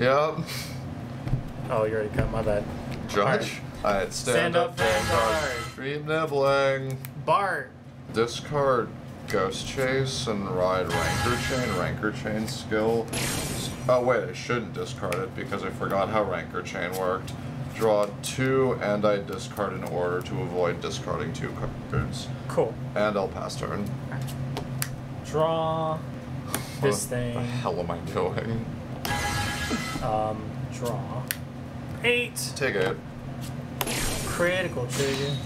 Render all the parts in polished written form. Yep. Oh, you already cut. My bad. Judge. All right, stand up. Vanguard. Dream nibbling. Bart. Discard Ghost Chase and ride Rancor Chain. Rancor Chain skill. Oh wait, I shouldn't discard it because I forgot how Rancor Chain worked. Draw two, and I discard in order to avoid discarding two cards. Cool. And I'll pass turn. Draw this thing. What the hell am I doing? Draw. 8. Take it. Critical trigger.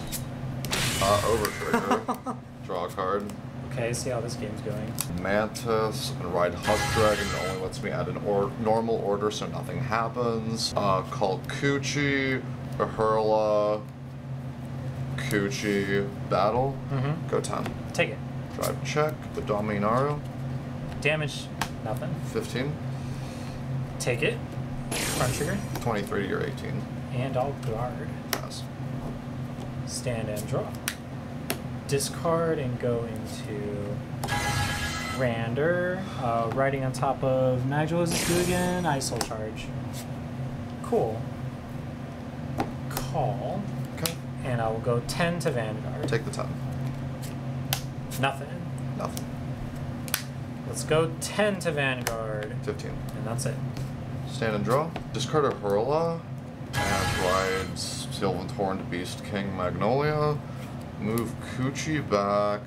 Over trigger. Draw a card. Okay, see how this game's going. Mantis and ride Husk Dragon. It only lets me add an normal order, so nothing happens. Call Coochie, Ahurla, Coochie, battle. Mm-hmm. Go 10. Take it. Drive check. The Dama Inaru. Damage, nothing. 15. Take it. Front trigger. 23 to your 18. And I'll guard. Pass. Stand and draw. Discard and go into Rander. Riding on top of Nigel is this good again. I soul charge. Cool. Call. Okay. And I will go 10 to Vanguard. Take the 10. Nothing. Nothing. Let's go 10 to Vanguard. 15. And that's it. Stand and draw. Discard a Hurla. And ride Sylvan Horn to Beast King Magnolia. Move Coochie back,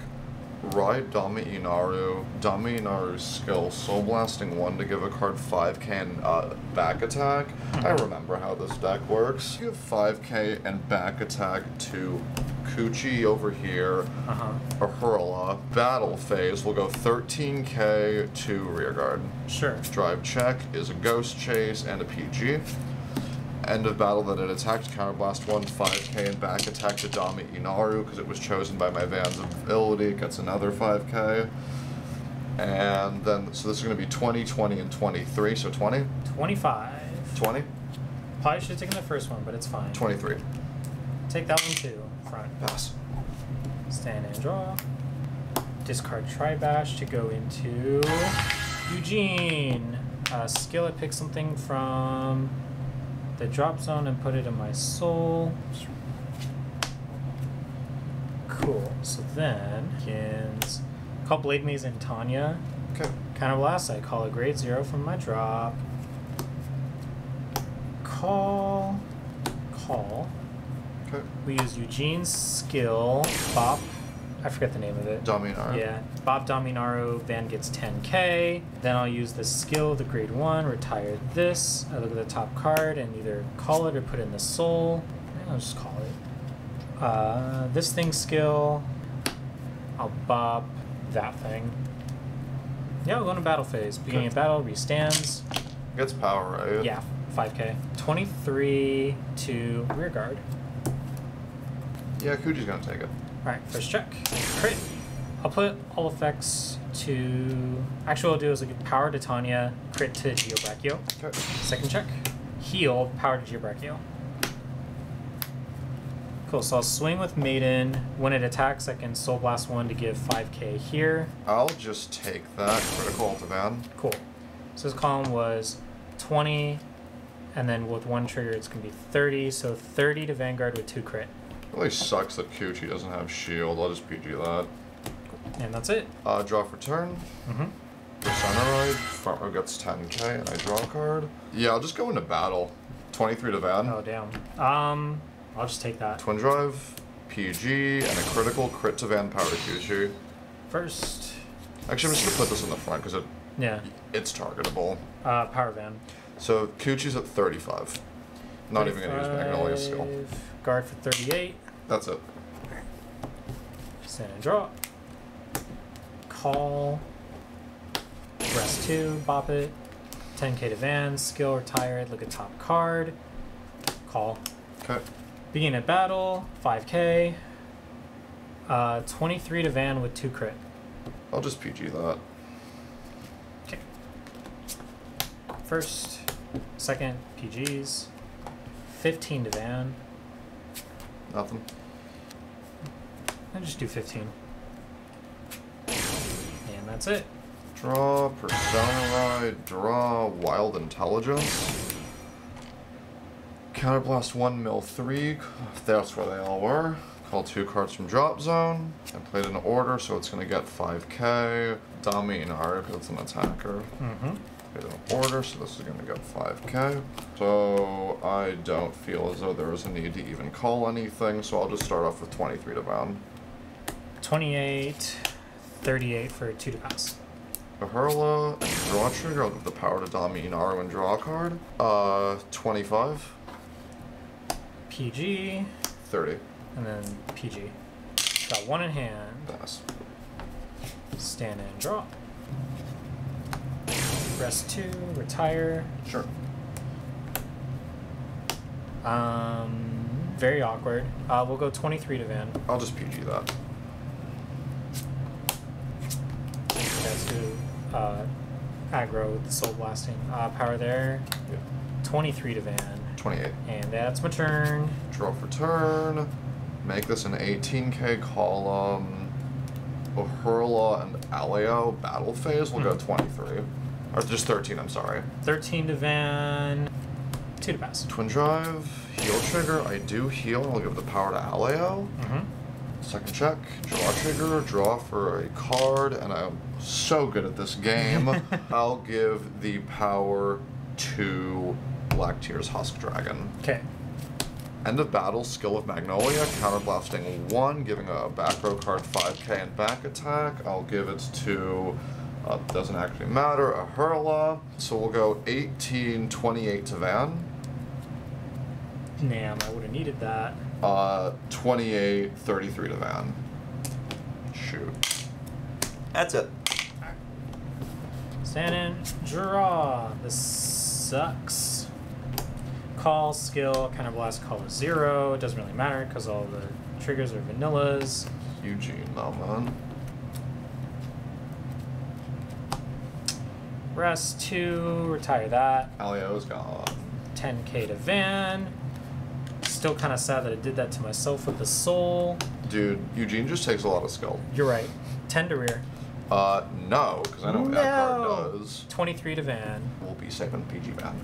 ride Dama Inaru. Dama Inaru's skill, Soul Blasting 1 to give a card 5k and back attack. I remember how this deck works. You have 5k and back attack to Coochie over here, Ahurla. Battle phase will go 13k to rearguard. Sure. Drive check is a Ghost Chase and a PG. End of battle that it attacked, counterblast 1, 5k, and back attack to Dama Inaru because it was chosen by my Van's ability. It gets another 5k. And then, so this is going to be 20, 20, and 23, so 20. 25. 20. Probably should have taken the first one, but it's fine. 23. Take that one too. Front. Pass. Stand and draw. Discard Tribash to go into Eugene. Skill, it picks something from the drop zone and put it in my soul. Cool. So then call Blade Maze and Tanya. Okay. Counterblast. I call a grade 0 from my drop. Call. Okay. We use Eugene's skill. Bop. I forget the name of it. Dama Inaru. Yeah. Bop Dama Inaru. Van gets 10k. Then I'll use the skill, the grade 1, retire this. I look at the top card and either call it or put in the soul. I'll just call it. This thing's skill. I'll bop that thing. Yeah, we'll go into battle phase. Beginning of battle, restands. Gets power, right? Yeah, 5k. 23 to rearguard. Yeah, Kuji's gonna take it. Alright, first check. Crit. I'll put all effects to... Actually, what I'll do is I'll give power to Tanya, crit to Geobrachio. Okay. Second check. Heal, power to Geobrachio. Cool, so I'll swing with Maiden. When it attacks, I can Soul Blast 1 to give 5k here. I'll just take that. Critical to Van. Cool. So this column was 20, and then with one trigger, it's going to be 30. So 30 to Vanguard with 2 crit. Really sucks that Coochie doesn't have shield. I'll just PG that. And that's it. Draw for turn. Persona Ride. Front row gets 10k, and I draw a card. Yeah, I'll just go into battle. 23 to Van. Oh, damn. I'll just take that. Twin Drive, PG, and a critical crit to Van, power to Coochie. First. Actually, I'm just going to put this in the front, because it's targetable. Power Van. So Coochie's at 35. Not even going to use Magnolia skill. Guard for 38. That's it. Stand and draw. Call. Rest 2. Bop it. 10k to Van. Skill, retire it. Look at top card. Call. Okay. Begin a battle. 5k. 23 to Van with 2 crit. I'll just PG that. Okay. First. Second. PGs. 15 to Van. Nothing. I'll just do 15. And that's it. Draw Persona Ride, draw Wild Intelligence. Counterblast 1, mill 3, that's where they all were. Call 2 cards from drop zone. I played in order, so it's going to get 5k. Dama Inaru, because it's an attacker. Played in order, so this is going to get 5k. So I don't feel as though there was a need to even call anything, so I'll just start off with 23 to bound. 28, 38 for 2 to pass. Ahurla, draw trigger. I'll give the power to Dama Inaru and draw a card. 25. PG. 30. And then PG. Got one in hand. Pass. Stand and draw. Rest 2, retire. Sure. Very awkward. We'll go 23 to Van. I'll just PG that. Aggro with the soul blasting. Power there. Yeah. 23 to Van. 28. And that's my turn. Draw for turn. Make this an 18k column. Uhurla and Aleo battle phase. We'll go 23. Or just 13, I'm sorry. 13 to Van. 2 to pass. Twin drive. Heal trigger. I do heal. I'll give the power to Aleo. Second check, draw trigger, draw for a card, and I'm so good at this game. I'll give the power to Black Tears Husk Dragon. Okay. End of battle, skill of Magnolia, counterblasting 1, giving a back row card 5k and back attack. I'll give it to, doesn't actually matter, Ahurla. So we'll go 18, 28 to Van. Damn, I would have needed that. 28, 33 to Van. Shoot. That's it. Stand in, draw. This sucks. Call, skill, counterblast, color 0. It doesn't really matter because all the triggers are vanillas. Eugene, that one. Rest 2, retire that. Alio's gone. 10k to Van. Still kind of sad that I did that to myself with the soul. Dude, Eugene just takes a lot of skill. You're right. 10 to rear. No, because I know what that card does. 23 to Van. We'll be saving PG Van.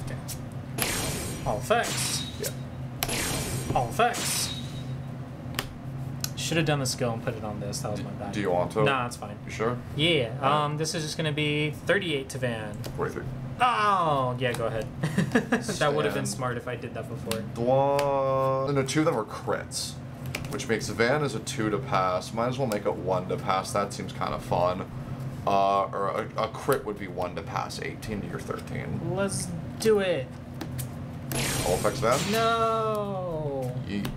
Okay. All effects. Yeah. All effects. Should have done the skill and put it on this. That was my bad. Do you want to? Nah, it's fine. You sure? Yeah. This is just going to be 38 to Van. 43. Oh, yeah, go ahead. That would have been smart if I did that before. No, 2 of them are crits, which makes Van as a 2 to pass. Might as well make it 1 to pass. That seems kind of fun. Or a crit would be 1 to pass, 18 to your 13. Let's do it. All effects Van? No. Yeet.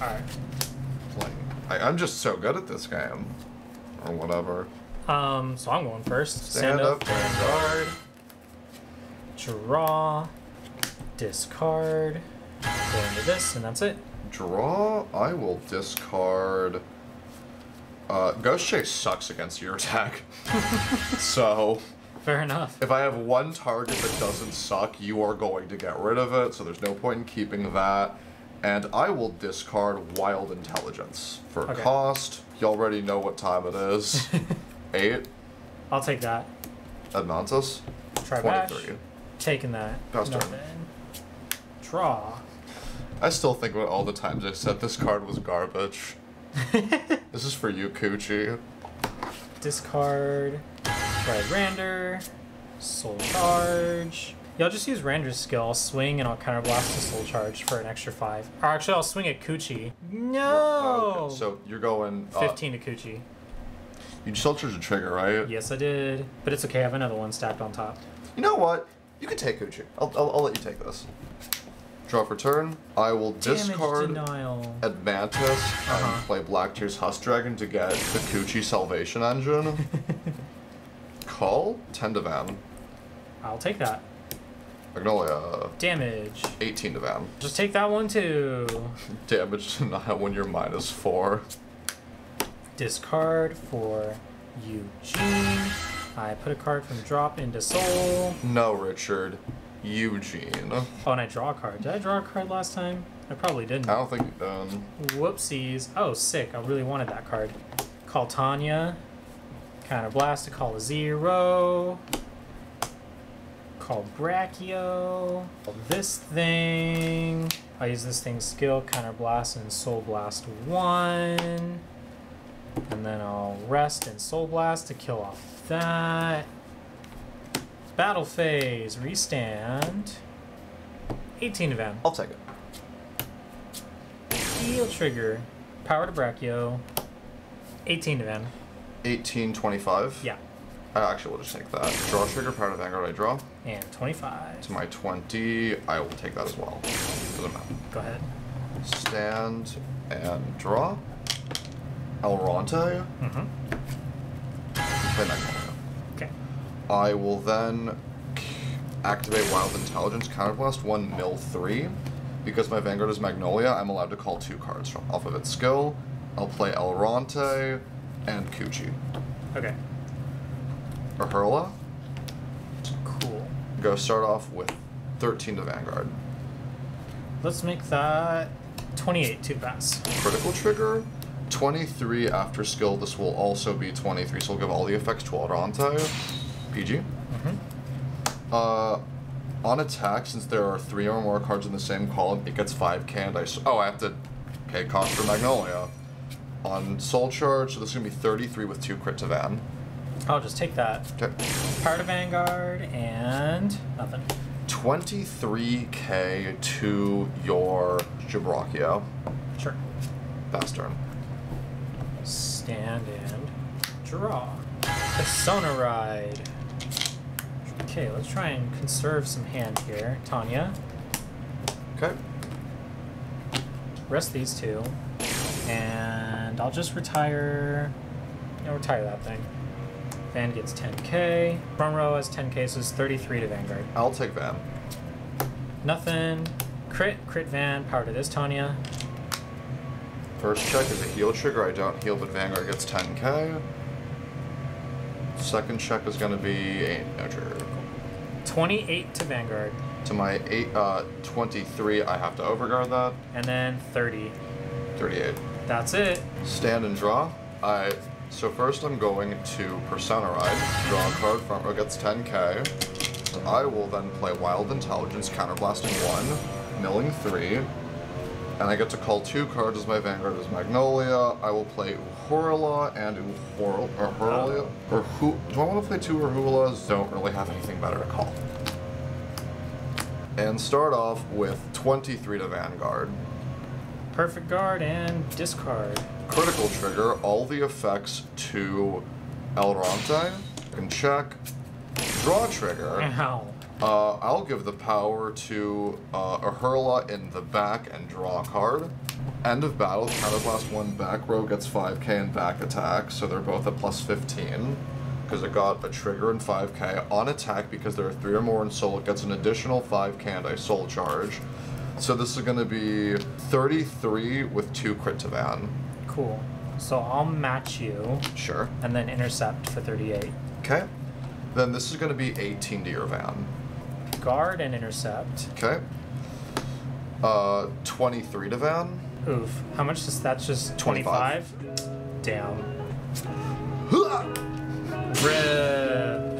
All right. Like, I'm just so good at this game. Or whatever. So I'm going first. Stand up, guard. Draw. Discard. Go into this, and that's it. Draw. I will discard. Ghost Chase sucks against your attack. So. Fair enough. If I have one target that doesn't suck, you are going to get rid of it, so there's no point in keeping that. And I will discard Wild Intelligence for cost. You already know what time it is. 8. I'll take that. Admantus. Try 23. Taking that. Pass turn. Draw. I still think about all the times I said this card was garbage. This is for you, Coochie. Discard. Try Rander. Soul Charge. Yeah, I'll just use Rander's skill. I'll swing and I'll counterblast the Soul Charge for an extra 5. Or actually, I'll swing at Coochie. No! Okay, so you're going... 15 to Coochie. You soul charged a trigger, right? Yes, I did. But it's okay. I have another one stacked on top. You know what? You can take Coochie. I'll let you take this. Draw for turn. I will discard Admantus and play Black Tears Husk Dragon to get the Coochie Salvation Engine. Call 10 to Van. I'll take that. Magnolia. Damage. 18 to Van. Just take that one too. Damage denial when you're -4. Discard for Eugene. I put a card from drop into soul. No, Richard. Eugene. Oh, and I draw a card. Did I draw a card last time? I probably didn't. I don't think you've done. Whoopsies. Oh, sick. I really wanted that card. Call Tanya. Counterblast to call a 0. Call Brachio. Call this thing. I'll use this thing's skill, Counterblast and Soul Blast 1. And then I'll rest and Soul Blast to kill off that. Battle phase, restand. 18 of them. I'll take it. Heal trigger. Power to Brachio. 18 to them. 18, 25. Yeah. Actually, we'll just take that. Draw trigger, power to Vanguard, I draw. And 25. To my 20, I will take that as well. Doesn't matter. Go ahead. Stand and draw. Elronte. Mm-hmm. Play Magnolia. Okay. I will then activate Wild Intelligence, Counterblast 1, mill 3. Because my Vanguard is Magnolia, I'm allowed to call 2 cards from off of its skill. I'll play Elronte and Kuchi. Okay. Ahurla. Cool. Go start off with 13 to Vanguard. Let's make that 28 to pass. Critical trigger, 23 after skill. This will also be 23, so we'll give all the effects to Elronte. PG. Mm-hmm. On attack, since there are 3 or more cards in the same column, it gets 5k and I... Oh, I have to pay cost for Magnolia. On Soul Charge, so this is going to be 33 with 2 crit to Van. I'll just take that. Okay. Power to Vanguard and nothing. 23k to your Geobrachio. Sure. Pass turn. Stand and draw. Persona Ride. Okay, let's try and conserve some hand here. Tanya. Okay. Rest these two. And I'll just retire... I'll retire that thing. Van gets 10k. Front row has 10k, so it's 33 to Vanguard. I'll take Van. Nothing. Crit. Crit Van. Power to this, Tanya. First check is a heal trigger. I don't heal, but Vanguard gets 10k. Second check is going to be a no trigger. 28 to Vanguard. To my 23, I have to overguard that. And then 30. 38. That's it. Stand and draw. So first I'm going to Persona Ride, draw a card, front row gets 10k. So I will then play Wild Intelligence, Counterblasting 1, milling 3, and I get to call 2 cards as my Vanguard is Magnolia. I will play Uhorola and Uhorola. Do I want to play 2 Uhorolas? Don't really have anything better to call. And start off with 23 to Vanguard. Perfect guard and discard. Critical trigger, all the effects to Elronte. I can check. Draw trigger. Ow. I'll give the power to Ahurla in the back and draw a card. End of battle, Counterblast 1, back row gets 5k and back attack, so they're both at plus 15. Because it got a trigger and 5k. On attack, because there are 3 or more in soul, it gets an additional 5k and I soul charge. So this is going to be 33 with 2 crit to Van. Cool. So I'll match you. Sure. And then intercept for 38. Okay. Then this is going to be 18 to your Van. Guard and intercept. Okay. 23 to Van. Oof. How much does that just... 25? Damn. Rip.